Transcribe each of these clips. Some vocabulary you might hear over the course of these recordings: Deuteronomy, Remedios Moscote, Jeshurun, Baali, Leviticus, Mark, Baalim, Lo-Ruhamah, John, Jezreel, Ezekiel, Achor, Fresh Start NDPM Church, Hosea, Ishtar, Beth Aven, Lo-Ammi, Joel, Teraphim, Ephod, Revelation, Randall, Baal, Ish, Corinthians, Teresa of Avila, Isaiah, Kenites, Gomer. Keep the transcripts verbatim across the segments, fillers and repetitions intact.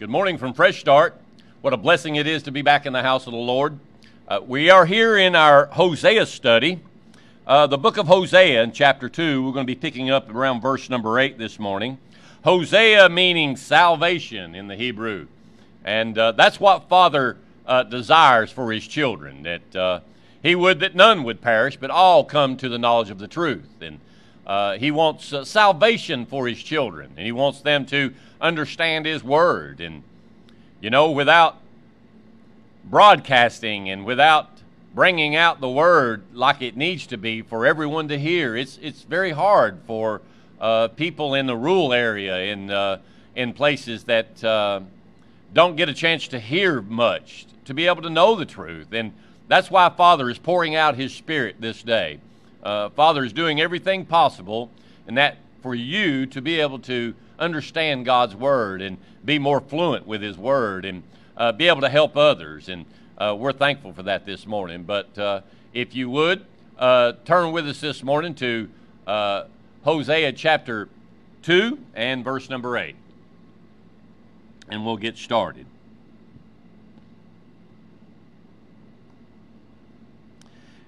Good morning from Fresh Start. What a blessing it is to be back in the house of the Lord. Uh, we are here in our Hosea study, uh, the book of Hosea in chapter two. We're going to be picking up around verse number eight this morning. Hosea meaning salvation in the Hebrew. And uh, that's what Father uh, desires for his children, that uh, he would that none would perish, but all come to the knowledge of the truth. And Uh, he wants uh, salvation for his children, and he wants them to understand his word. And, you know, without broadcasting and without bringing out the word like it needs to be for everyone to hear, it's it's very hard for uh, people in the rural area, in, uh, in places that uh, don't get a chance to hear much, to be able to know the truth. And that's why Father is pouring out his Spirit this day. Uh, Father is doing everything possible, and that for you to be able to understand God's Word and be more fluent with His Word and uh, be able to help others. And uh, we're thankful for that this morning. But uh, if you would, uh, turn with us this morning to uh, Hosea chapter two and verse number eight. And we'll get started.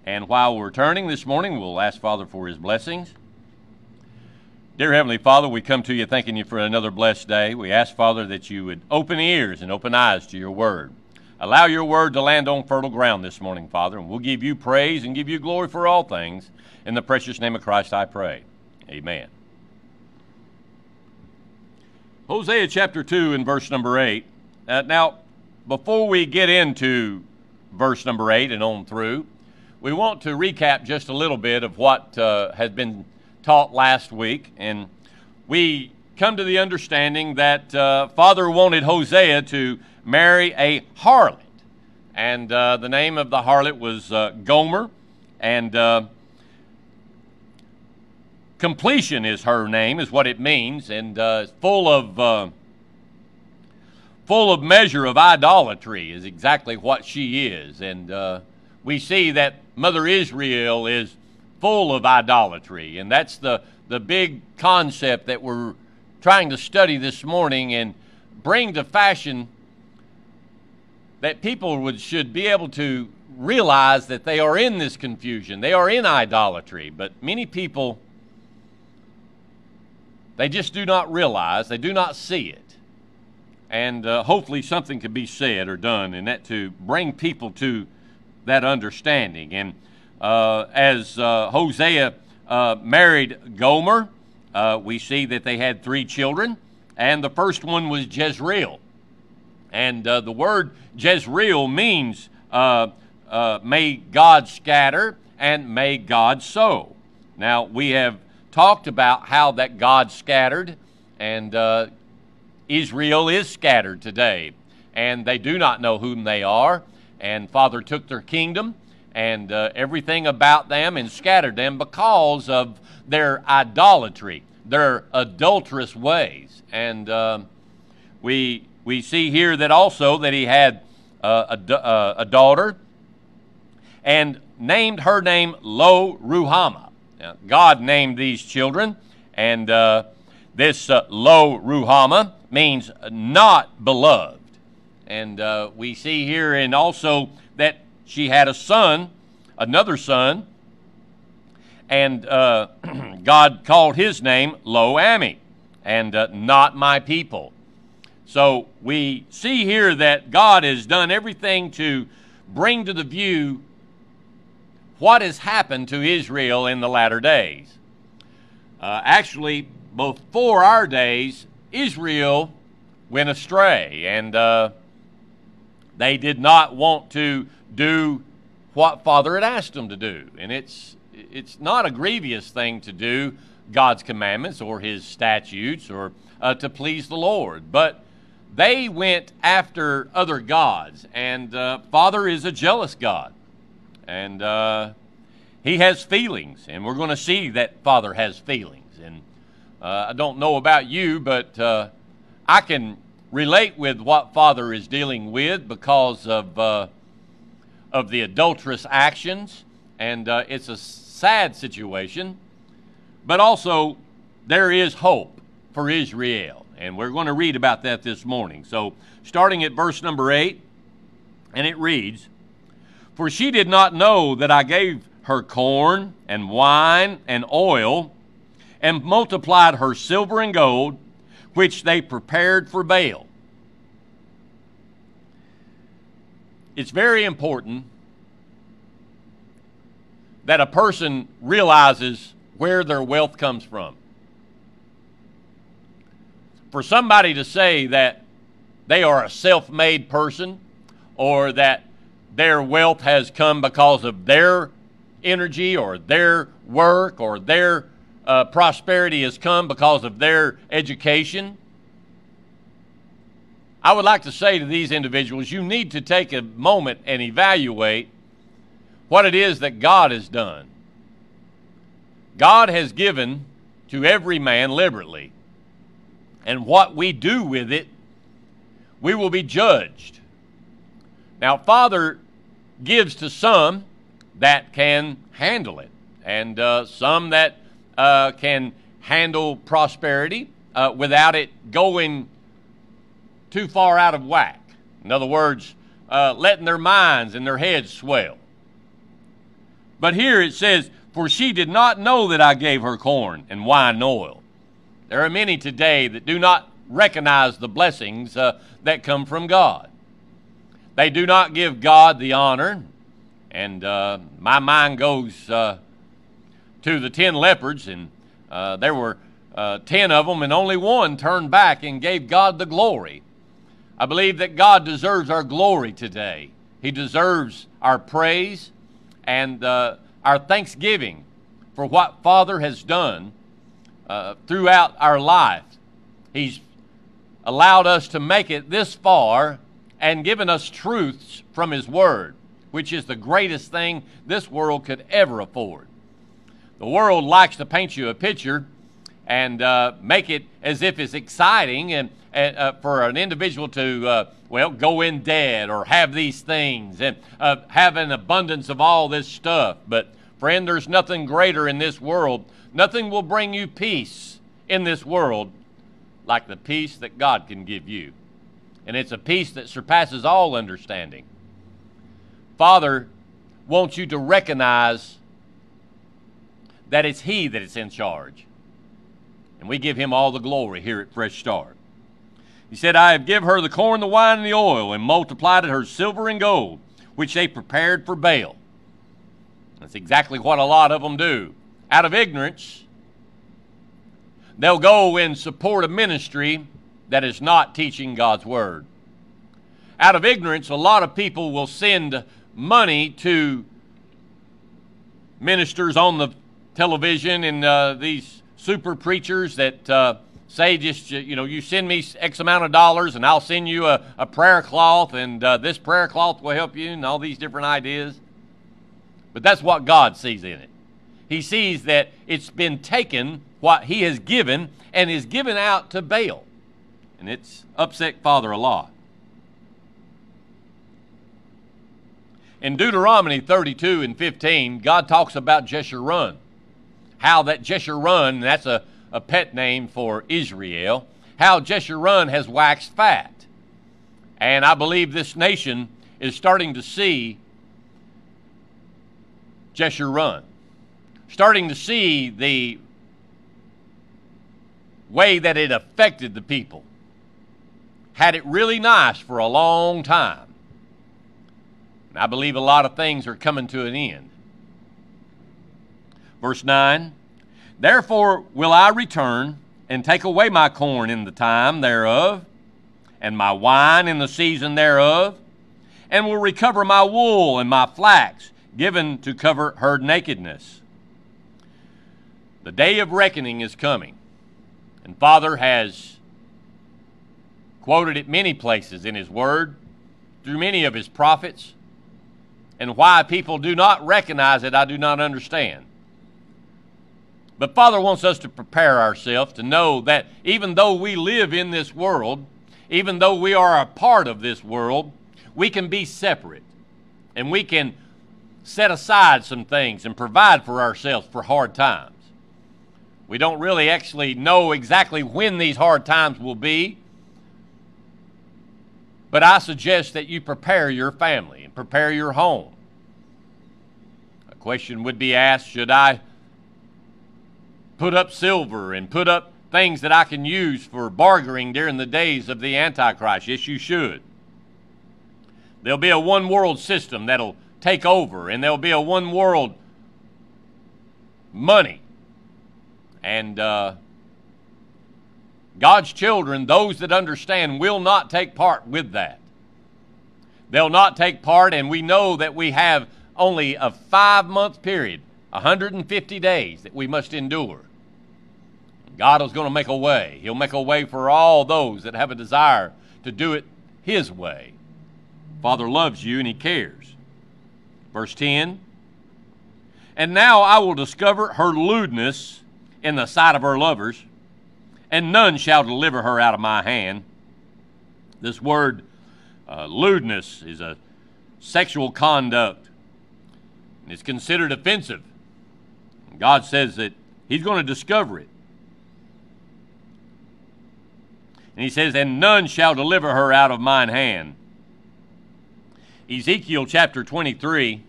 And while we're turning this morning, we'll ask Father for his blessings. Dear Heavenly Father, we come to you thanking you for another blessed day. We ask, Father, that you would open ears and open eyes to your word. Allow your word to land on fertile ground this morning, Father, and we'll give you praise and give you glory for all things. In the precious name of Christ I pray. Amen. Hosea chapter two and verse number eight. Uh, now, before we get into verse number eight and on through, we want to recap just a little bit of what uh, has been taught last week. And we come to the understanding that uh, Father wanted Hosea to marry a harlot. And uh, the name of the harlot was uh, Gomer. And uh, completion is her name, is what it means. And uh, full of, uh, full of measure of idolatry is exactly what she is. And uh, we see that Mother Israel is full of idolatry, and that's the, the big concept that we're trying to study this morning and bring to fashion, that people would should be able to realize that they are in this confusion. They are in idolatry, but many people, they just do not realize, they do not see it. And uh, hopefully something can be said or done in that to bring people to that understanding. And uh, as uh, Hosea uh, married Gomer, uh, we see that they had three children, and the first one was Jezreel. And uh, the word Jezreel means uh, uh, may God scatter and may God sow. Now, we have talked about how that God scattered, and uh, Israel is scattered today, and they do not know whom they are. And Father took their kingdom and uh, everything about them and scattered them because of their idolatry, their adulterous ways. And uh, we we see here that also that he had uh, a, uh, a daughter and named her name Lo-Ruhamah. Now, God named these children, and uh, this uh, Lo-Ruhamah means not beloved. And uh, we see here, and also that she had a son, another son, and uh, God called his name Lo-Ammi, and uh, not my people. So we see here that God has done everything to bring to the view what has happened to Israel in the latter days. Uh, actually, before our days, Israel went astray, and uh, they did not want to do what Father had asked them to do. And it's it's not a grievous thing to do God's commandments or His statutes or uh, to please the Lord. But they went after other gods. And uh, Father is a jealous God. And uh, He has feelings. And we're going to see that Father has feelings. And uh, I don't know about you, but uh, I can relate with what Father is dealing with because of uh, of the adulterous actions, and uh, it's a sad situation, but also there is hope for Israel. And we're going to read about that this morning. So starting at verse number eight, and it reads, "For she did not know that I gave her corn and wine and oil, and multiplied her silver and gold, which they prepared for Baal." It's very important that a person realizes where their wealth comes from. For somebody to say that they are a self-made person, or that their wealth has come because of their energy or their work, or their uh, prosperity has come because of their education, I would like to say to these individuals, you need to take a moment and evaluate what it is that God has done. God has given to every man liberally, and what we do with it, we will be judged. Now, Father gives to some that can handle it, and uh, some that uh, can handle prosperity uh, without it going too far out of whack. In other words, uh, letting their minds and their heads swell. But here it says, "For she did not know that I gave her corn and wine and oil." There are many today that do not recognize the blessings uh, that come from God. They do not give God the honor. And uh, my mind goes uh, to the ten lepers, and uh, there were uh, ten of them, and only one turned back and gave God the glory. I believe that God deserves our glory today. He deserves our praise and uh, our thanksgiving for what Father has done uh, throughout our life. He's allowed us to make it this far and given us truths from His Word, which is the greatest thing this world could ever afford. The world likes to paint you a picture and uh, make it as if it's exciting and, and uh, for an individual to, uh, well, go in debt or have these things and uh, have an abundance of all this stuff. But friend, there's nothing greater in this world. Nothing will bring you peace in this world like the peace that God can give you. And it's a peace that surpasses all understanding. Father wants you to recognize that it's He that is in charge. And we give Him all the glory here at Fresh Start. He said, "I have given her the corn, the wine, and the oil, and multiplied her silver and gold, which they prepared for Baal." That's exactly what a lot of them do. Out of ignorance, they'll go and support a ministry that is not teaching God's Word. Out of ignorance, a lot of people will send money to ministers on the television and uh, these super preachers that uh, say, just, you know, you send me X amount of dollars and I'll send you a, a prayer cloth, and uh, this prayer cloth will help you, and all these different ideas. But that's what God sees in it. He sees that it's been taken, what He has given, and is given out to Baal. And it's upset Father a lot. In Deuteronomy thirty-two and fifteen, God talks about Jeshurun. How that Jeshurun, that's a, a pet name for Israel, how Jeshurun has waxed fat. And I believe this nation is starting to see Jeshurun, starting to see the way that it affected the people. Had it really nice for a long time. And I believe a lot of things are coming to an end. Verse nine, "Therefore will I return and take away my corn in the time thereof, and my wine in the season thereof, and will recover my wool and my flax, given to cover her nakedness." The day of reckoning is coming. And Father has quoted it many places in His Word, through many of His prophets, and why people do not recognize it, I do not understand. But Father wants us to prepare ourselves to know that even though we live in this world, even though we are a part of this world, we can be separate, and we can set aside some things and provide for ourselves for hard times. We don't really actually know exactly when these hard times will be. But I suggest that you prepare your family and prepare your home. A question would be asked, should I put up silver and put up things that I can use for bartering during the days of the Antichrist? Yes, you should. There'll be a one-world system that'll take over, and there'll be a one-world money. And uh, God's children, those that understand, will not take part with that. They'll not take part, and we know that we have only a five-month period, one hundred fifty days, that we must endure. God is going to make a way. He'll make a way for all those that have a desire to do it His way. Father loves you and He cares. Verse ten, and now I will discover her lewdness in the sight of her lovers, and none shall deliver her out of my hand. This word uh, lewdness is a sexual conduct, and it's considered offensive. And God says that He's going to discover it. And He says, and none shall deliver her out of mine hand. Ezekiel chapter twenty-three.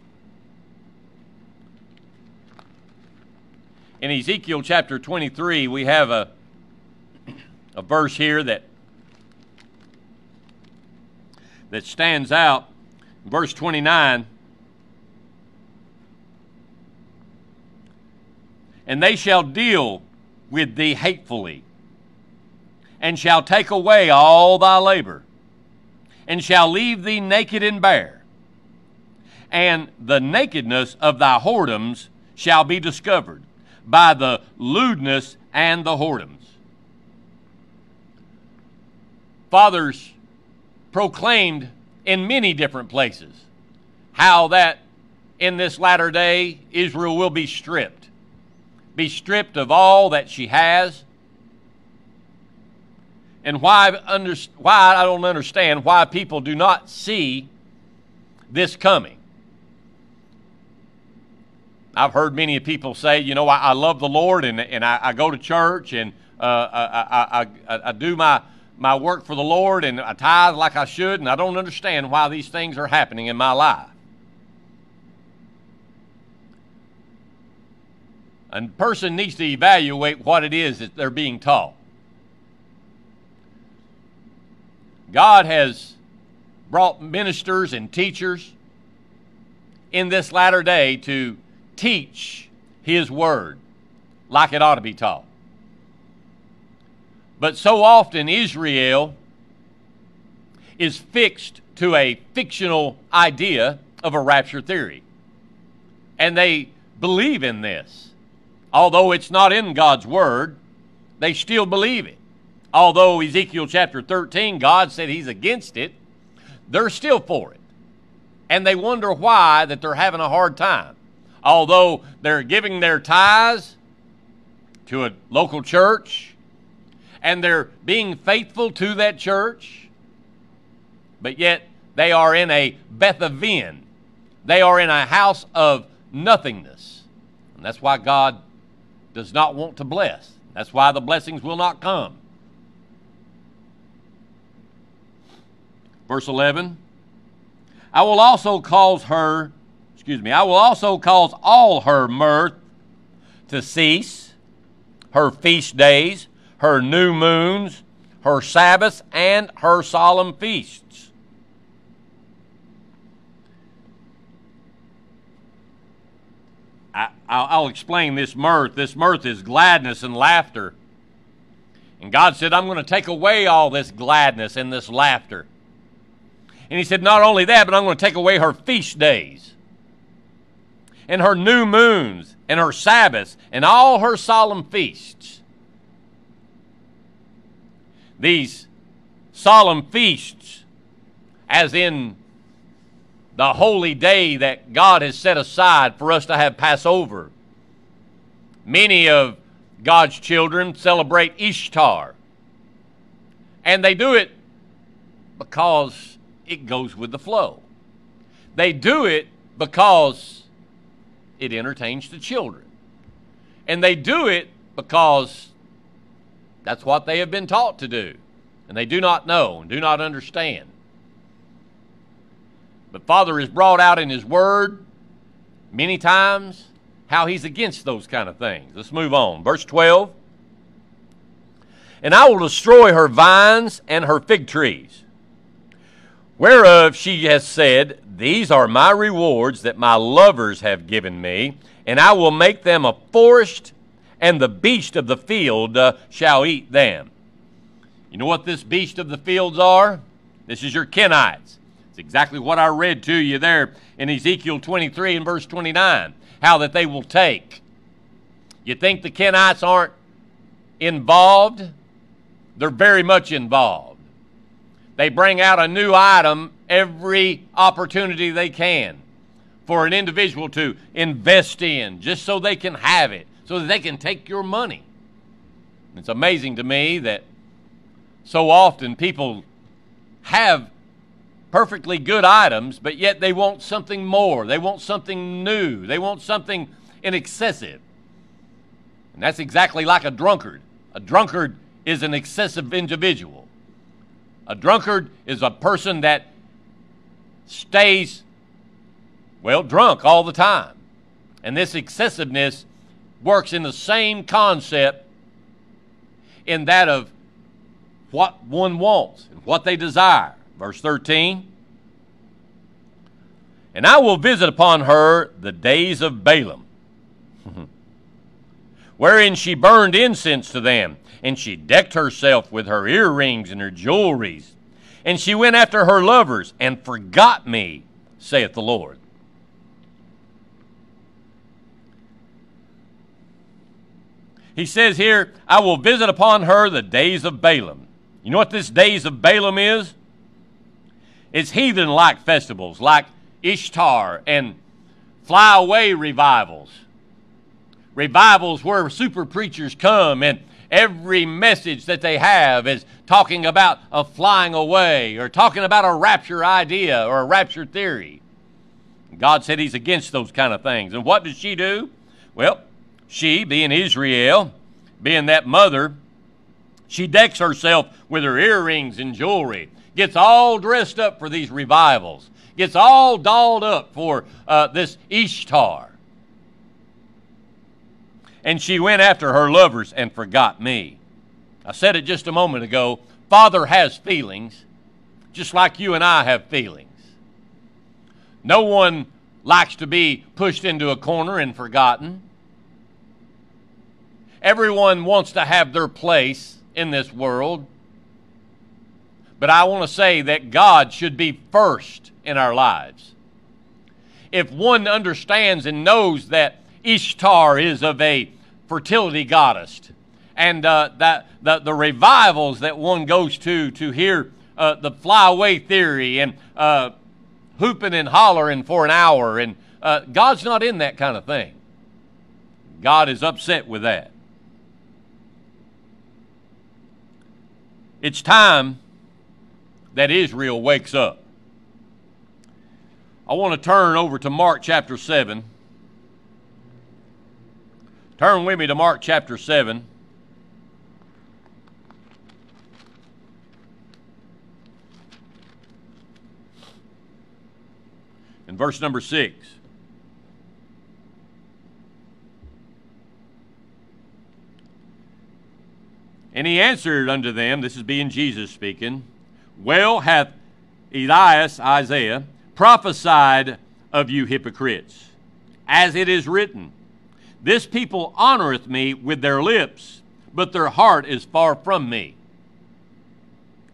In Ezekiel chapter twenty-three, we have a, a verse here that, that stands out. Verse twenty-nine. And they shall deal with thee hatefully, and shall take away all thy labor, and shall leave thee naked and bare, and the nakedness of thy whoredoms shall be discovered by the lewdness and the whoredoms. Fathers proclaimed in many different places how that in this latter day Israel will be stripped, be stripped of all that she has. And why, under, why I don't understand why people do not see this coming. I've heard many people say, you know, I, I love the Lord and, and I, I go to church and uh, I, I, I, I do my, my work for the Lord and I tithe like I should, and I don't understand why these things are happening in my life. A person needs to evaluate what it is that they're being taught. God has brought ministers and teachers in this latter day to teach His Word like it ought to be taught. But so often Israel is fixed to a fictional idea of a rapture theory. And they believe in this. Although it's not in God's Word, they still believe it. Although Ezekiel chapter thirteen, God said He's against it, they're still for it. And they wonder why that they're having a hard time. Although they're giving their tithes to a local church, and they're being faithful to that church, but yet they are in a Beth Aven. They are in a house of nothingness. And that's why God does not want to bless. That's why the blessings will not come. Verse eleven, I will also cause her, excuse me, I will also cause all her mirth to cease, her feast days, her new moons, her Sabbaths, and her solemn feasts. I, I'll explain this mirth. This mirth is gladness and laughter. And God said, I'm going to take away all this gladness and this laughter. And He said, not only that, but I'm going to take away her feast days and her new moons and her Sabbaths and all her solemn feasts. These solemn feasts, as in the holy day that God has set aside for us to have Passover. Many of God's children celebrate Ishtar. And they do it because it goes with the flow. They do it because it entertains the children. And they do it because that's what they have been taught to do, and they do not know and do not understand. But Father has brought out in His Word many times how He's against those kind of things. Let's move on. Verse twelve. And I will destroy her vines and her fig trees, whereof she has said, These are my rewards that my lovers have given me, and I will make them a forest, and the beast of the field uh, shall eat them. You know what this beast of the fields are? This is your Kenites. It's exactly what I read to you there in Ezekiel twenty-three and verse twenty-nine, how that they will take. You think the Kenites aren't involved? They're very much involved. They bring out a new item every opportunity they can for an individual to invest in, just so they can have it, so that they can take your money. It's amazing to me that so often people have perfectly good items, but yet they want something more. They want something new. They want something in excessive. And that's exactly like a drunkard. A drunkard is an excessive individual. A drunkard is a person that stays, well, drunk all the time. And this excessiveness works in the same concept in that of what one wants and what they desire. Verse thirteen, and I will visit upon her the days of Baalim, wherein she burned incense to them, and she decked herself with her earrings and her jewelries, and she went after her lovers and forgot me, saith the Lord. He says here, I will visit upon her the days of Baalim. You know what this days of Baalim is? It's heathen-like festivals, like Ishtar and flyaway revivals. Revivals where super preachers come, and every message that they have is talking about a flying away or talking about a rapture idea or a rapture theory. God said He's against those kind of things. And what does she do? Well, she, being Israel, being that mother, she decks herself with her earrings and jewelry, gets all dressed up for these revivals, gets all dolled up for uh, this Ishtar. And she went after her lovers and forgot me. I said it just a moment ago, Father has feelings, just like you and I have feelings. No one likes to be pushed into a corner and forgotten. Everyone wants to have their place in this world. But I want to say that God should be first in our lives. If one understands and knows that Ishtar is of a fertility goddess, and uh, that the, the revivals that one goes to to hear uh, the flyaway theory and uh, hooping and hollering for an hour, and uh, God's not in that kind of thing. God is upset with that. It's time that Israel wakes up. I want to turn over to Mark chapter seven. Turn with me to Mark chapter seven. And verse number six. And he answered unto them, this is being Jesus speaking, well hath Elias, Isaiah, prophesied of you hypocrites, as it is written, This people honoreth me with their lips, but their heart is far from me.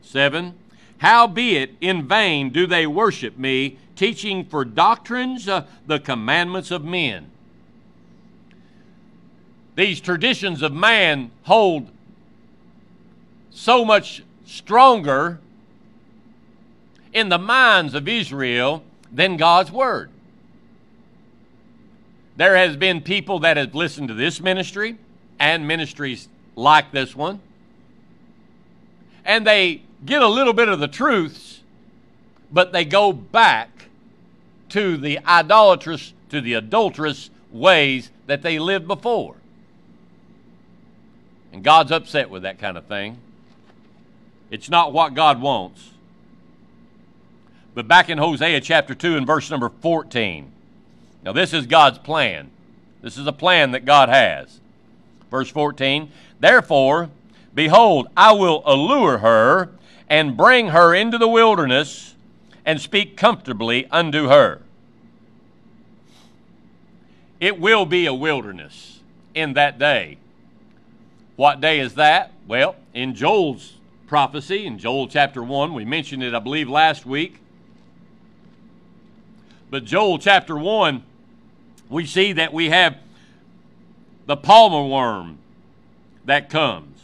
Seven, howbeit in vain do they worship me, teaching for doctrines uh, the commandments of men. These traditions of man hold so much stronger in the minds of Israel than God's word. There has been people that have listened to this ministry and ministries like this one, and they get a little bit of the truths, but they go back to the idolatrous, to the adulterous ways that they lived before. And God's upset with that kind of thing. It's not what God wants. But back in Hosea chapter two and verse number fourteen. Now this is God's plan. This is a plan that God has. Verse fourteen, therefore, behold, I will allure her and bring her into the wilderness and speak comfortably unto her. It will be a wilderness in that day. What day is that? Well, in Joel's prophecy, in Joel chapter one, we mentioned it, I believe, last week. But Joel chapter one, we see that we have the palmer worm that comes,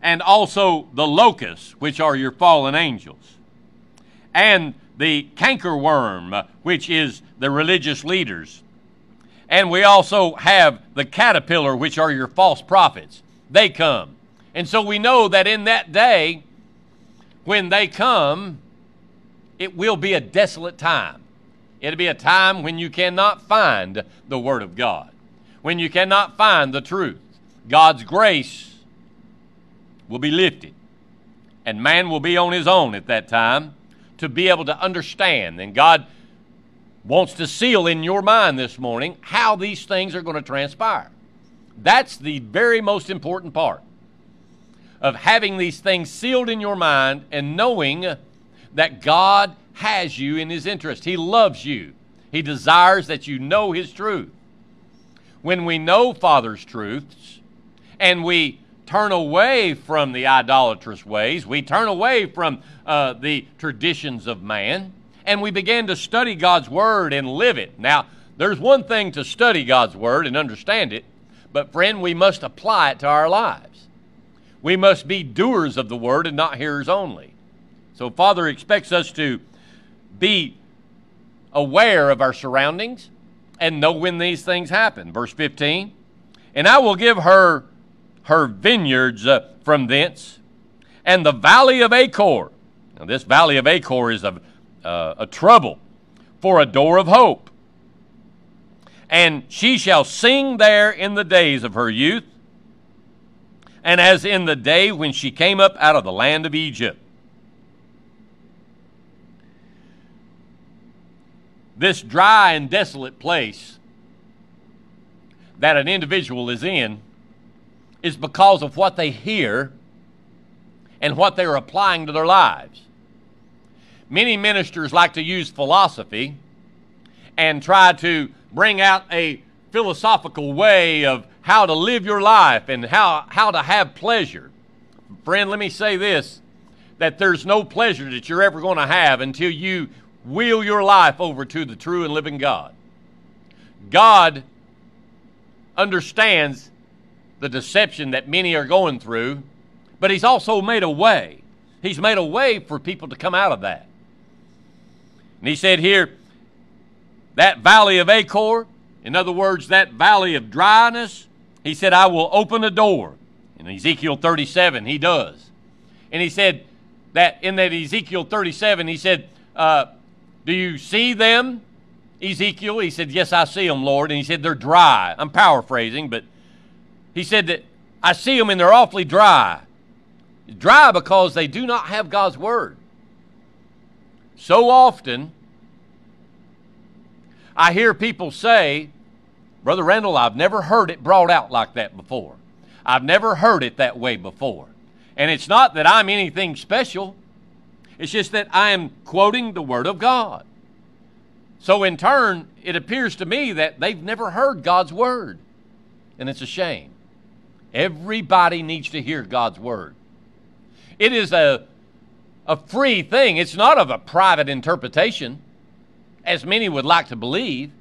and also the locusts, which are your fallen angels, and the cankerworm, which is the religious leaders. And we also have the caterpillar, which are your false prophets. They come. And so we know that in that day, when they come, it will be a desolate time. It'll be a time when you cannot find the Word of God, when you cannot find the truth. God's grace will be lifted, and man will be on his own at that time to be able to understand. And God wants to seal in your mind this morning how these things are going to transpire. That's the very most important part of having these things sealed in your mind and knowing that God has you in his interest. He loves you. He desires that you know his truth. When we know Father's truths and we turn away from the idolatrous ways, we turn away from uh, the traditions of man, and we begin to study God's Word and live it. Now, there's one thing to study God's Word and understand it, but friend, we must apply it to our lives. We must be doers of the Word and not hearers only. So Father expects us to be aware of our surroundings and know when these things happen. Verse fifteen, and I will give her her vineyards uh, from thence, and the valley of Achor. Now this valley of Achor is a, uh, a trouble for a door of hope. And she shall sing there in the days of her youth, and as in the day when she came up out of the land of Egypt. This dry and desolate place that an individual is in is because of what they hear and what they're applying to their lives. Many ministers like to use philosophy and try to bring out a philosophical way of how to live your life and how, how to have pleasure. Friend, let me say this, that there's no pleasure that you're ever going to have until you wheel your life over to the true and living God. God understands the deception that many are going through, but he's also made a way. He's made a way for people to come out of that. And he said here, that valley of Achor, in other words, that valley of dryness, he said, I will open a door. In Ezekiel thirty-seven, he does. And he said that in that Ezekiel thirty-seven, he said, uh, do you see them, Ezekiel? He said, yes, I see them, Lord. And he said, they're dry. I'm paraphrasing, but he said that I see them and they're awfully dry. Dry because they do not have God's Word. So often, I hear people say, Brother Randall, I've never heard it brought out like that before. I've never heard it that way before. And it's not that I'm anything special. It's just that I am quoting the Word of God. So in turn, it appears to me that they've never heard God's Word. And it's a shame. Everybody needs to hear God's Word. It is a, a free thing. It's not of a private interpretation, as many would like to believe,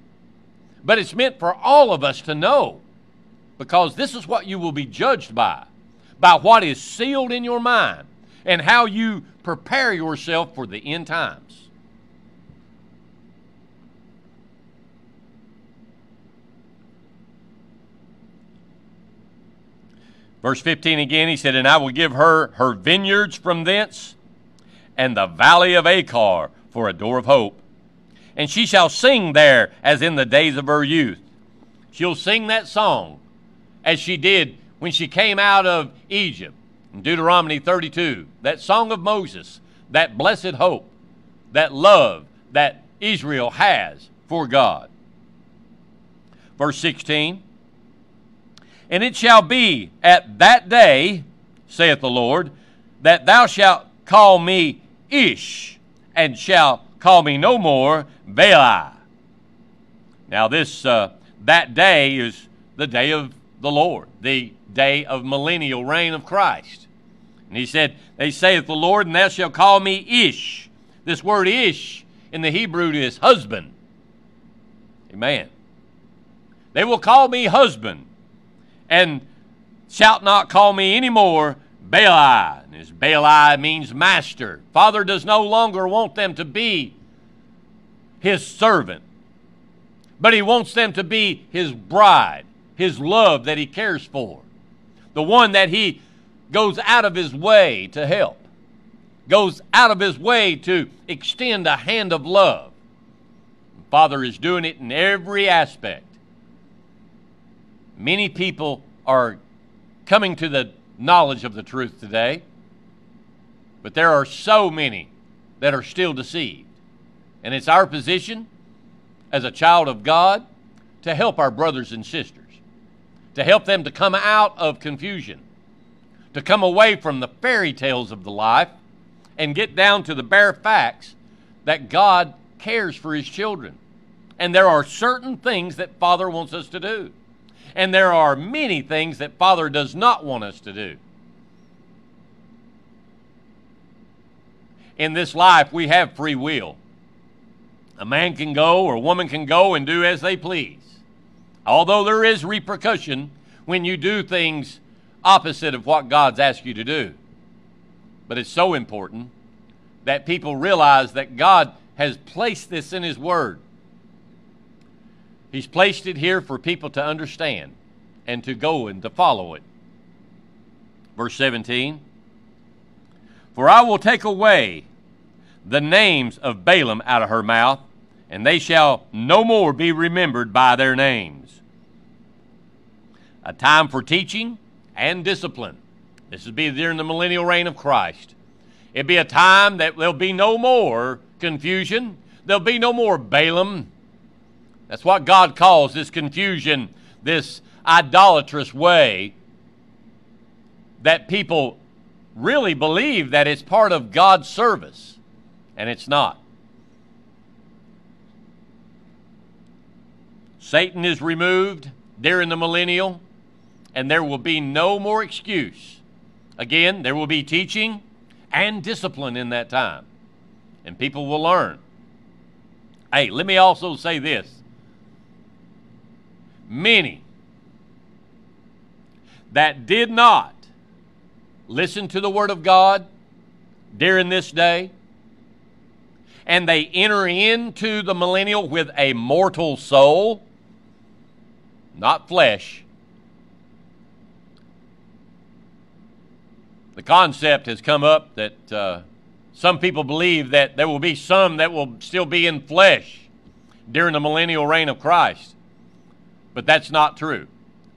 but it's meant for all of us to know, because this is what you will be judged by, by what is sealed in your mind, and how you prepare yourself for the end times. Verse fifteen again, he said, and I will give her her vineyards from thence, and the valley of Achor for a door of hope. And she shall sing there as in the days of her youth. She'll sing that song as she did when she came out of Egypt, in Deuteronomy thirty-two, that song of Moses, that blessed hope, that love that Israel has for God. Verse sixteen, and it shall be at that day, saith the Lord, that thou shalt call me Ish, and shalt call me no more Baali. Now this, uh, that day is the day of the Lord, the day of millennial reign of Christ. And he said, they saith the Lord, and thou shalt call me Ish. This word Ish in the Hebrew is husband. Amen. They will call me husband, and shalt not call me any more Baali. And his Baali means master. Father does no longer want them to be his servant, but he wants them to be his bride, his love that he cares for, the one that he goes out of his way to help, goes out of his way to extend a hand of love. Father is doing it in every aspect. Many people are coming to the knowledge of the truth today, but there are so many that are still deceived. And it's our position as a child of God to help our brothers and sisters, to help them to come out of confusion, to come away from the fairy tales of the life and get down to the bare facts that God cares for his children. And there are certain things that Father wants us to do. And there are many things that Father does not want us to do. In this life, we have free will. A man can go, or a woman can go and do as they please. Although there is repercussion when you do things opposite of what God's asked you to do. But it's so important that people realize that God has placed this in his word. He's placed it here for people to understand and to go and to follow it. Verse seventeen, for I will take away the names of Baalim out of her mouth, and they shall no more be remembered by their names. A time for teaching and discipline. This will be during the millennial reign of Christ. It'll be a time that there'll be no more confusion. There'll be no more Baalim. That's what God calls this confusion, this idolatrous way that people really believe that it's part of God's service, and it's not. Satan is removed during the millennial, and there will be no more excuse. Again, there will be teaching and discipline in that time, and people will learn. Hey, let me also say this. Many that did not listen to the Word of God during this day, and they enter into the millennial with a mortal soul, not flesh. The concept has come up that uh, some people believe that there will be some that will still be in flesh during the millennial reign of Christ. But that's not true,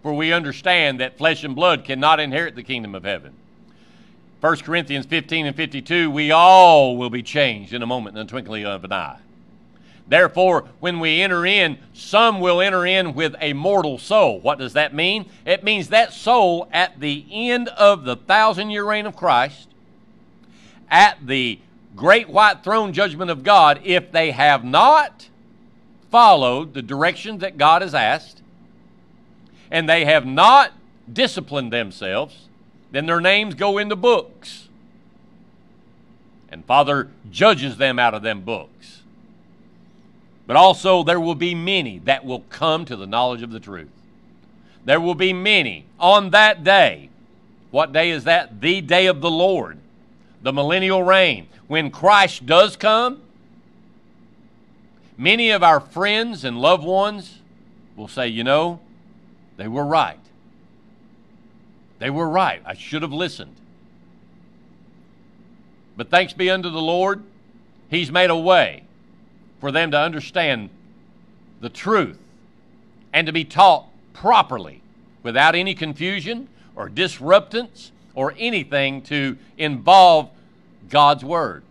for we understand that flesh and blood cannot inherit the kingdom of heaven. First Corinthians fifteen and fifty-two, we all will be changed in a moment, in the twinkling of an eye. Therefore, when we enter in, some will enter in with a mortal soul. What does that mean? It means that soul at the end of the thousand-year reign of Christ, at the great white throne judgment of God, if they have not followed the directions that God has asked, and they have not disciplined themselves, then their names go in the books. And Father judges them out of them books. But also there will be many that will come to the knowledge of the truth. There will be many on that day. What day is that? The day of the Lord. The millennial reign. When Christ does come, many of our friends and loved ones will say, you know, they were right. They were right. I should have listened. But thanks be unto the Lord, he's made a way for them to understand the truth and to be taught properly without any confusion, or disruptance or anything to involve God's word.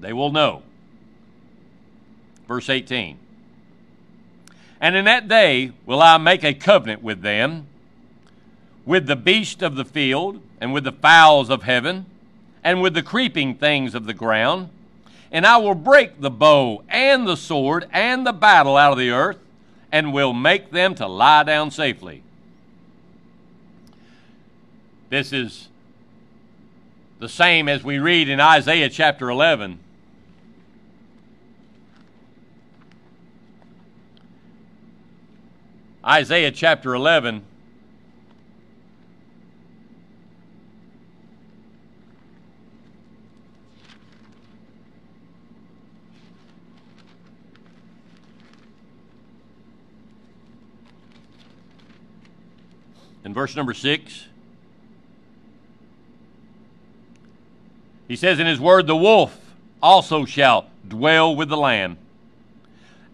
They will know. Verse eighteen. And in that day will I make a covenant with them, with the beast of the field, and with the fowls of heaven, and with the creeping things of the ground. And I will break the bow and the sword and the battle out of the earth, and will make them to lie down safely. This is the same as we read in Isaiah chapter eleven. Isaiah chapter eleven. In verse number six, he says in his word, the wolf also shall dwell with the lamb,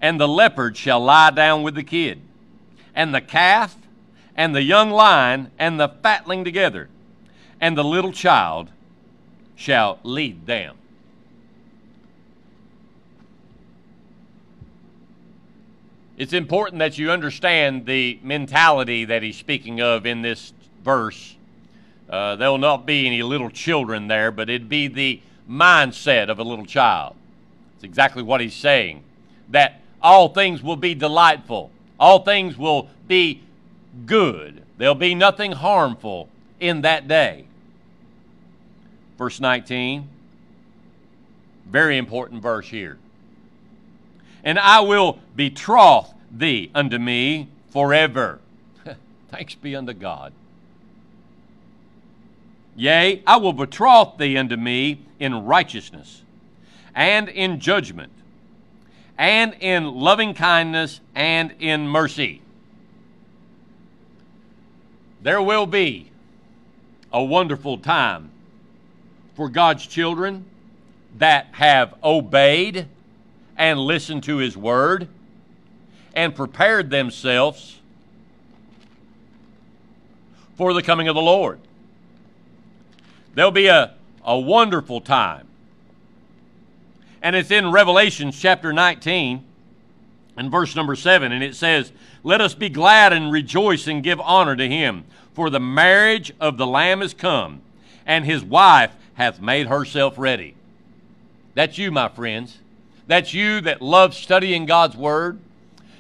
and the leopard shall lie down with the kid, and the calf, and the young lion, and the fatling together, and the little child shall lead them. It's important that you understand the mentality that he's speaking of in this verse. Uh, there will not be any little children there, but it'd be the mindset of a little child. It's exactly what he's saying, that all things will be delightful. All things will be good. There'll be nothing harmful in that day. Verse nineteen, very important verse here. And I will betroth thee unto me forever. Thanks be unto God. Yea, I will betroth thee unto me in righteousness, and in judgment, and in loving kindness, and in mercy. There will be a wonderful time for God's children that have obeyed and listened to his word and prepared themselves for the coming of the Lord. There'll be a, a wonderful time. And it's in Revelation chapter nineteen and verse number seven, and it says, let us be glad and rejoice and give honor to him, for the marriage of the Lamb is come, and his wife hath made herself ready. That's you, my friends. That's you that love studying God's word,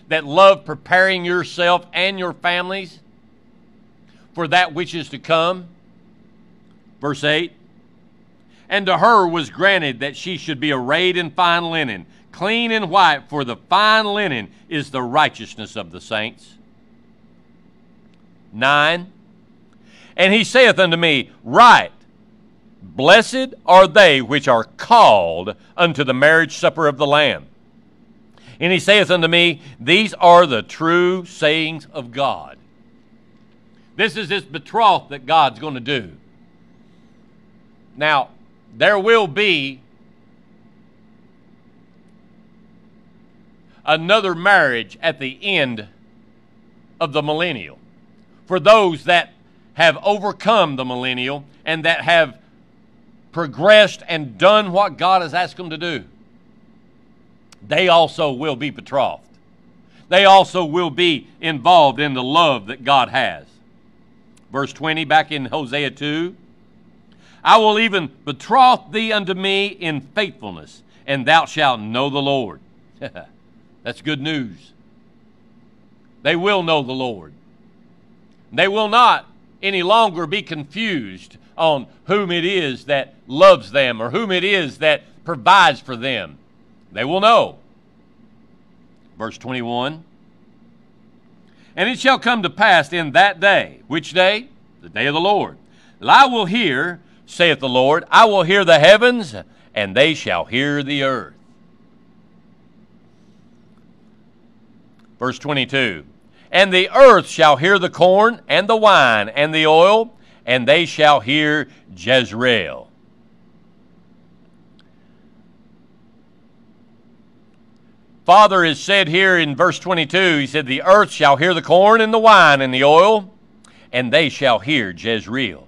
that love preparing yourself and your families for that which is to come. Verse eight. And to her was granted that she should be arrayed in fine linen, clean and white, for the fine linen is the righteousness of the saints. nine. And he saith unto me, write, blessed are they which are called unto the marriage supper of the Lamb. And he saith unto me, these are the true sayings of God. This is this betroth that God's going to do. Now, there will be another marriage at the end of the millennial for those that have overcome the millennial and that have progressed and done what God has asked them to do. They also will be betrothed. They also will be involved in the love that God has. Verse twenty, back in Hosea two, I will even betroth thee unto me in faithfulness, and thou shalt know the Lord. That's good news. They will know the Lord. They will not any longer be confused on whom it is that loves them or whom it is that provides for them. They will know. Verse twenty-one, and it shall come to pass in that day, which day? The day of the Lord. And I will hear, saith the Lord, I will hear the heavens, and they shall hear the earth. Verse twenty-two, and the earth shall hear the corn, and the wine, and the oil, and they shall hear Jezreel. Father is said here in verse twenty-two, he said, the earth shall hear the corn, and the wine, and the oil, and they shall hear Jezreel.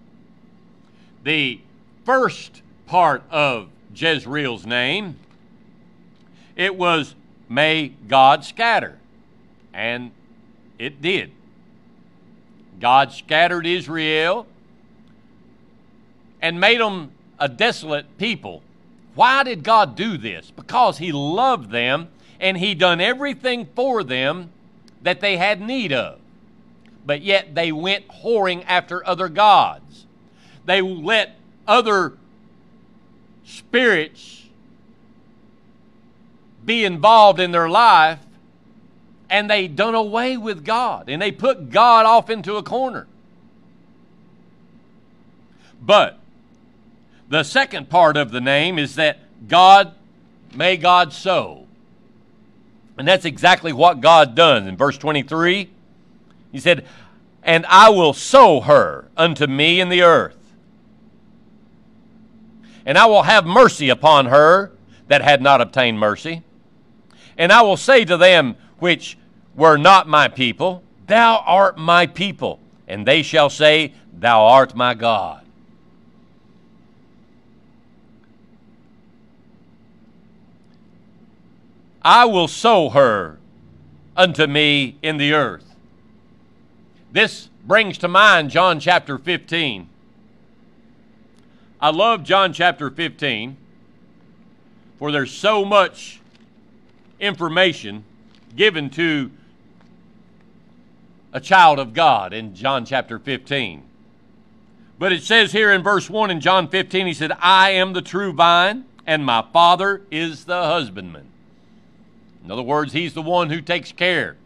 The first part of Jezreel's name, it was, may God scatter. And it did. God scattered Israel and made them a desolate people. Why did God do this? Because He loved them and He done everything for them that they had need of. But yet they went whoring after other gods. They let other spirits be involved in their life, and they done away with God, and they put God off into a corner. But the second part of the name is that God, may God sow. And that's exactly what God done. In verse twenty-three, He said, and I will sow her unto me in the earth, and I will have mercy upon her that had not obtained mercy. And I will say to them which were not my people, thou art my people. And they shall say, thou art my God. I will sow her unto me in the earth. This brings to mind John chapter fifteen. I love John chapter fifteen, for there's so much information given to a child of God in John chapter fifteen. But it says here in verse one in John fifteen, He said, I am the true vine, and my Father is the husbandman. In other words, He's the one who takes care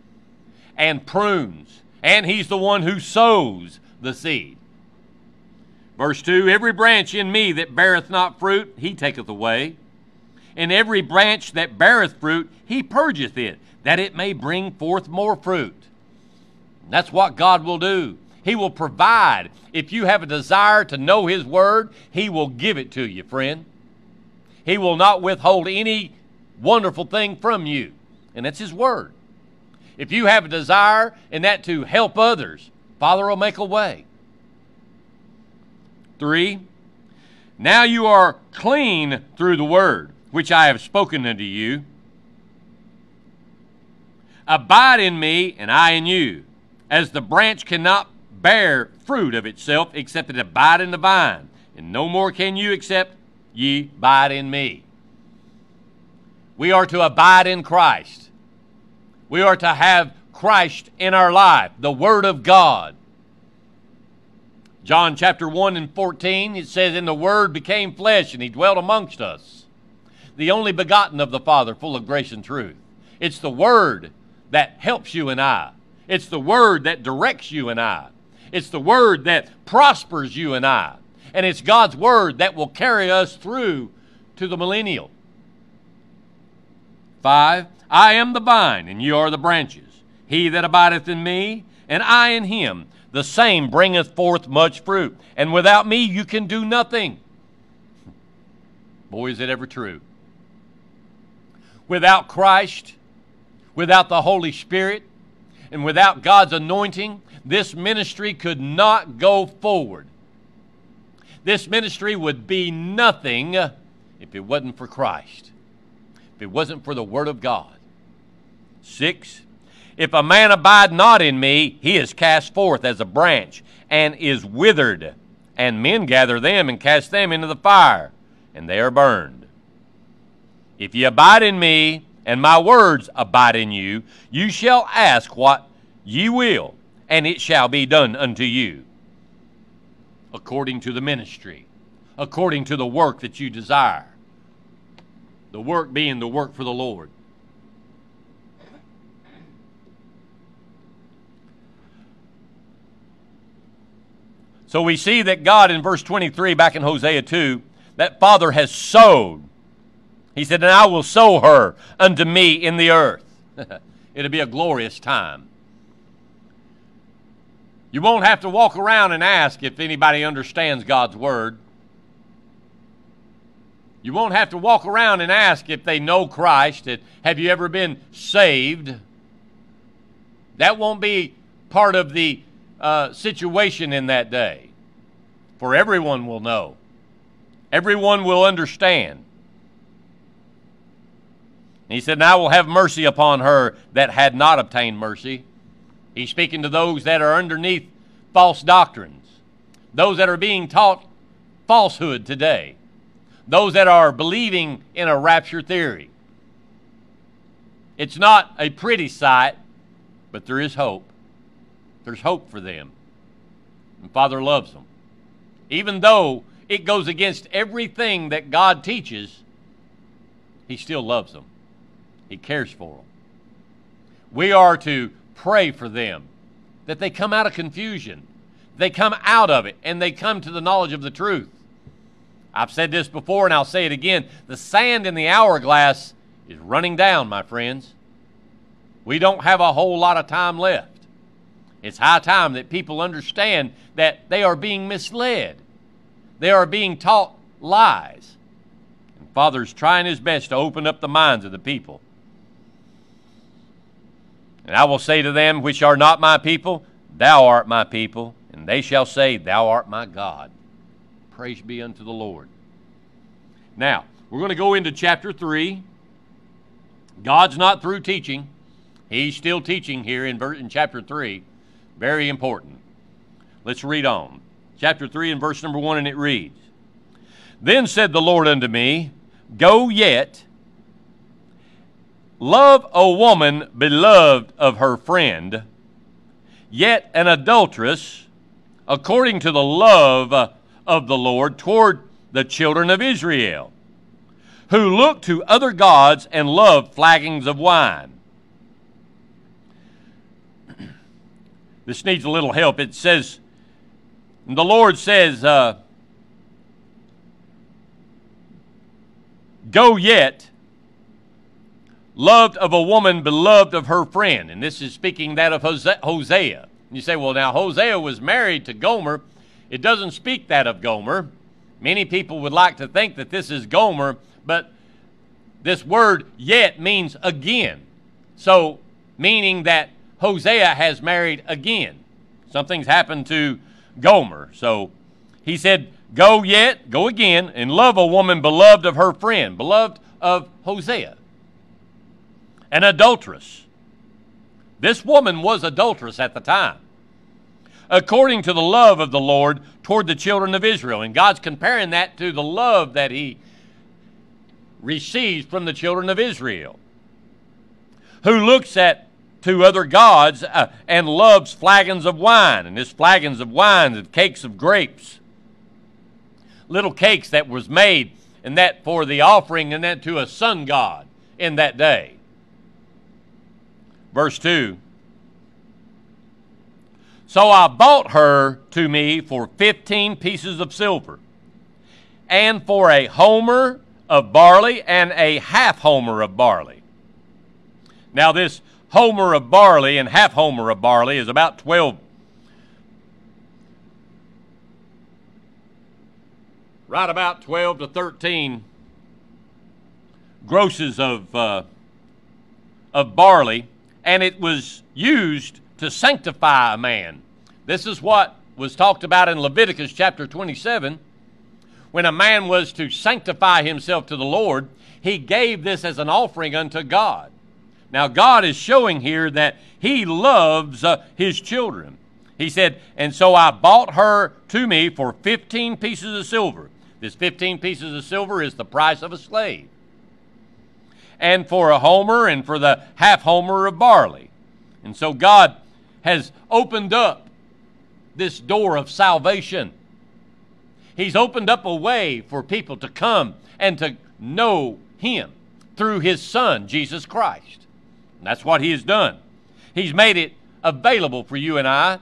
and prunes, and He's the one who sows the seed. Verse two, every branch in me that beareth not fruit, He taketh away. And every branch that beareth fruit, He purgeth it, that it may bring forth more fruit. And that's what God will do. He will provide. If you have a desire to know His Word, He will give it to you, friend. He will not withhold any wonderful thing from you. And that's His Word. If you have a desire, and that to help others, Father will make a way. Three, now you are clean through the word which I have spoken unto you. Abide in me, and I in you, as the branch cannot bear fruit of itself except it abide in the vine, and no more can you except ye abide in me. We are to abide in Christ. We are to have Christ in our life, the Word of God. John chapter one and fourteen, it says, and the Word became flesh, and He dwelt amongst us, the only begotten of the Father, full of grace and truth. It's the Word that helps you and I. It's the Word that directs you and I. It's the Word that prospers you and I. And it's God's Word that will carry us through to the millennial. Five, I am the vine, and ye are the branches. He that abideth in me, and I in him, the same bringeth forth much fruit, and without me you can do nothing. Boy, is it ever true. Without Christ, without the Holy Spirit, and without God's anointing, this ministry could not go forward. This ministry would be nothing if it wasn't for Christ, if it wasn't for the Word of God. Six, if a man abide not in me, he is cast forth as a branch, and is withered, and men gather them, and cast them into the fire, and they are burned. If ye abide in me, and my words abide in you, you shall ask what ye will, and it shall be done unto you, according to the ministry, according to the work that you desire. The work being the work for the Lord. So we see that God in verse twenty-three back in Hosea two, that Father has sowed. He said, and I will sow her unto me in the earth. It'll be a glorious time. You won't have to walk around and ask if anybody understands God's Word. You won't have to walk around and ask if they know Christ. Have you ever been saved? That won't be part of the uh, situation in that day, for everyone will know. Everyone will understand. And he said, and I will have mercy upon her that had not obtained mercy. He's speaking to those that are underneath false doctrines, those that are being taught falsehood today, those that are believing in a rapture theory. It's not a pretty sight, but there is hope. There's hope for them. And Father loves them. Even though it goes against everything that God teaches, He still loves them. He cares for them. We are to pray for them, that they come out of confusion. They come out of it, and they come to the knowledge of the truth. I've said this before, and I'll say it again. The sand in the hourglass is running down, my friends. We don't have a whole lot of time left. It's high time that people understand that they are being misled. They are being taught lies. And Father's trying his best to open up the minds of the people. And I will say to them which are not my people, Thou art my people, and they shall say, Thou art my God. Praise be unto the Lord. Now, we're going to go into chapter three. God's not through teaching. He's still teaching here in, verse, in chapter three. Very important. Let's read on. Chapter three and verse number one, and it reads, Then said the Lord unto me, Go yet, love a woman beloved of her friend, yet an adulteress, according to the love of the Lord toward the children of Israel, who look to other gods and love flagons of wine. This needs a little help. It says, the Lord says, uh, Go yet, loved of a woman, beloved of her friend. And this is speaking that of Hosea. You say, well, now Hosea was married to Gomer. It doesn't speak that of Gomer. Many people would like to think that this is Gomer, but this word yet means again. So, meaning that Hosea has married again. Something's happened to Gomer. So he said, go yet, go again, and love a woman beloved of her friend, beloved of Hosea, an adulteress. This woman was adulterous at the time, according to the love of the Lord toward the children of Israel. And God's comparing that to the love that he receives from the children of Israel, who looks at to other gods, uh, and loves flagons of wine. And this flagons of wine and cakes of grapes. Little cakes that was made, and that for the offering, and that to a sun god in that day. Verse two. So I bought her to me for fifteen pieces of silver, and for a homer of barley, and a half homer of barley. Now this homer of barley and half homer of barley is about twelve, right about twelve to thirteen grosses of uh, of barley, and it was used to sanctify a man. This is what was talked about in Leviticus chapter twenty-seven, when a man was to sanctify himself to the Lord. He gave this as an offering unto God. Now, God is showing here that he loves uh, his children. He said, and so I bought her to me for fifteen pieces of silver. This fifteen pieces of silver is the price of a slave. And for a homer, and for the half homer of barley. And so God has opened up this door of salvation. He's opened up a way for people to come and to know him through his Son, Jesus Christ. And that's what he has done. He's made it available for you and I.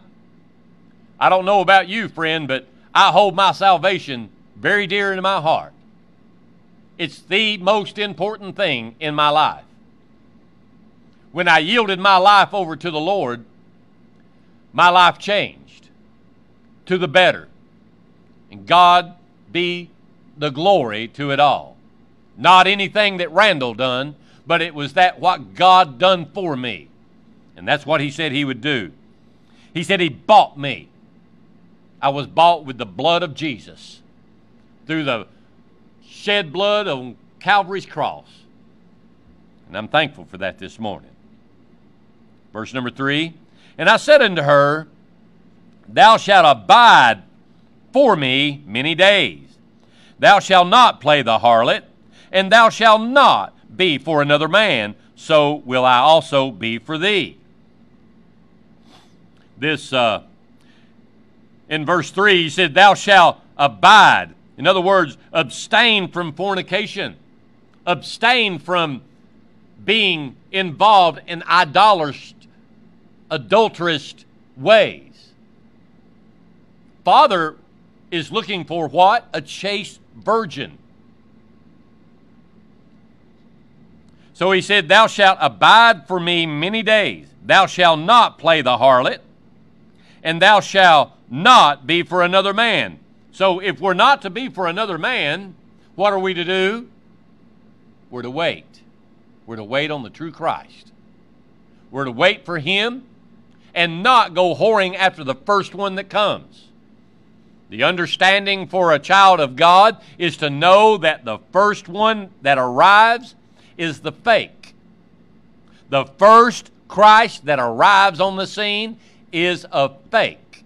I don't know about you, friend, but I hold my salvation very dear in my heart. It's the most important thing in my life. When I yielded my life over to the Lord, my life changed to the better. And God be the glory to it all. Not anything that Randall done, but it was that what God done for me. And that's what he said he would do. He said he bought me. I was bought with the blood of Jesus through the shed blood on Calvary's cross. And I'm thankful for that this morning. Verse number three, and I said unto her, thou shalt abide for me many days. Thou shalt not play the harlot, and thou shalt not be for another man, so will I also be for thee. This, uh, in verse three, he said, thou shalt abide. In other words, abstain from fornication. Abstain from being involved in idolatrous, adulterous ways. Father is looking for what? A chaste virgin. So he said, thou shalt abide for me many days. Thou shalt not play the harlot, and thou shalt not be for another man. So if we're not to be for another man, what are we to do? We're to wait. We're to wait on the true Christ. We're to wait for him and not go whoring after the first one that comes. The understanding for a child of God is to know that the first one that arrives is the fake. The first Christ that arrives on the scene is a fake.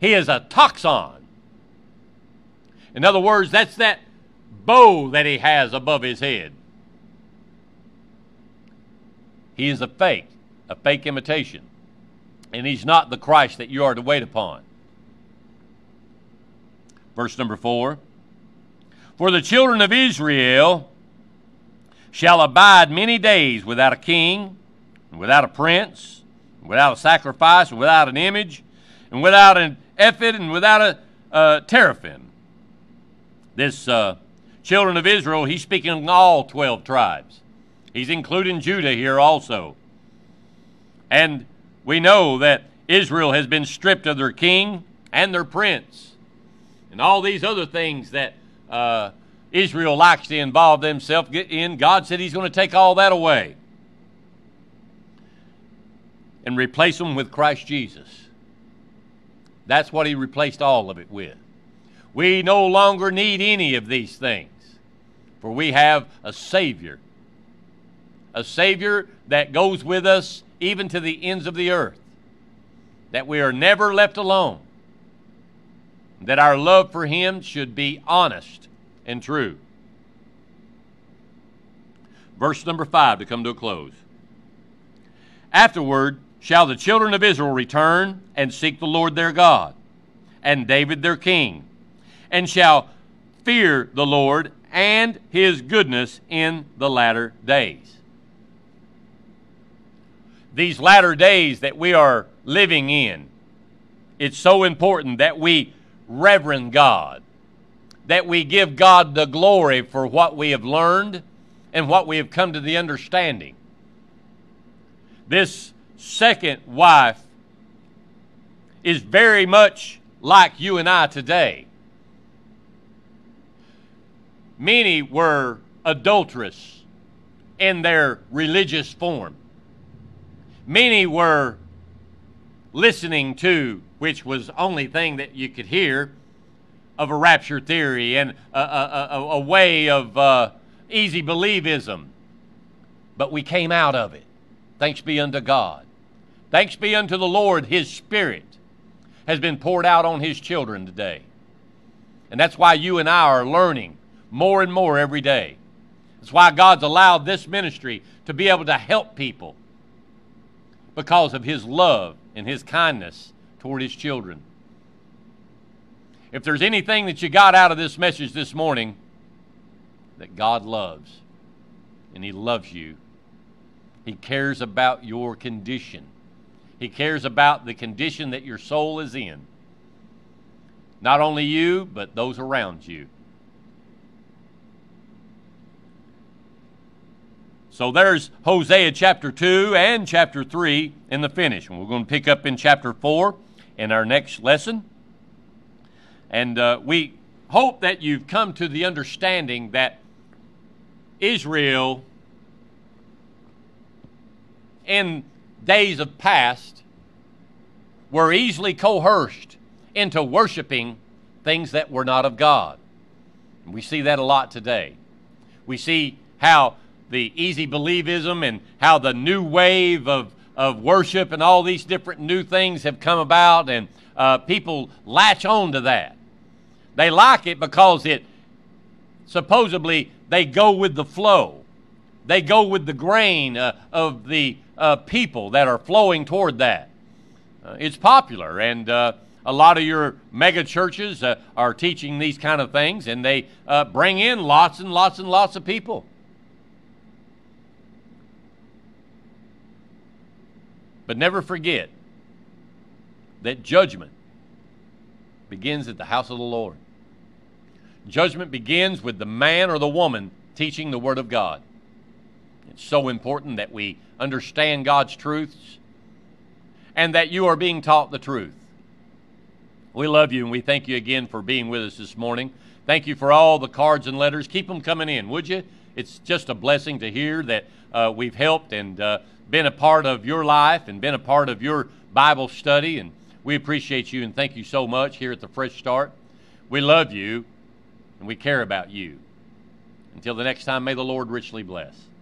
He is a toxon. In other words, that's that bow that he has above his head. He is a fake, a fake imitation. And he's not the Christ that you are to wait upon. Verse number four. For the children of Israel shall abide many days without a king, and without a prince, and without a sacrifice, and without an image, and without an ephod, and without a uh, teraphim. This uh, children of Israel, he's speaking of all twelve tribes. He's including Judah here also. And we know that Israel has been stripped of their king and their prince and all these other things that uh, Israel likes to involve themselves in. God said he's going to take all that away and replace them with Christ Jesus. That's what he replaced all of it with. We no longer need any of these things, for we have a Savior. A Savior that goes with us even to the ends of the earth. That we are never left alone. That our love for him should be honest and true. Verse number five to come to a close. Afterward shall the children of Israel return and seek the Lord their God, and David their king, and shall fear the Lord and his goodness in the latter days. These latter days that we are living in, it's so important that we reverend God, that we give God the glory for what we have learned and what we have come to the understanding. This second wife is very much like you and I today. Many were adulterous in their religious form. Many were listening to, which was the only thing that you could hear, of a rapture theory and a, a, a, a way of uh, easy believism. But we came out of it. Thanks be unto God. Thanks be unto the Lord. His Spirit has been poured out on his children today. And that's why you and I are learning more and more every day. That's why God's allowed this ministry to be able to help people, because of his love and his kindness toward his children. If there's anything that you got out of this message this morning, that God loves, and he loves you. He cares about your condition. He cares about the condition that your soul is in. Not only you, but those around you. So there's Hosea chapter two and chapter three in the finish. And we're going to pick up in chapter four in our next lesson. And uh, we hope that you've come to the understanding that Israel in days of past were easily coerced into worshiping things that were not of God. And we see that a lot today. We see how the easy believism and how the new wave of, of worship and all these different new things have come about, and uh, people latch on to that. They like it because it, supposedly, they go with the flow. They go with the grain uh, of the uh, people that are flowing toward that. Uh, it's popular, and uh, a lot of your mega churches uh, are teaching these kind of things, and they uh, bring in lots and lots and lots of people. But never forget that judgment begins at the house of the Lord. Judgment begins with the man or the woman teaching the Word of God. It's so important that we understand God's truths and that you are being taught the truth. We love you, and we thank you again for being with us this morning. Thank you for all the cards and letters. Keep them coming in, would you? It's just a blessing to hear that uh, we've helped and uh, been a part of your life and been a part of your Bible study, and we appreciate you and thank you so much here at the Fresh Start. We love you, and we care about you. Until the next time, may the Lord richly bless.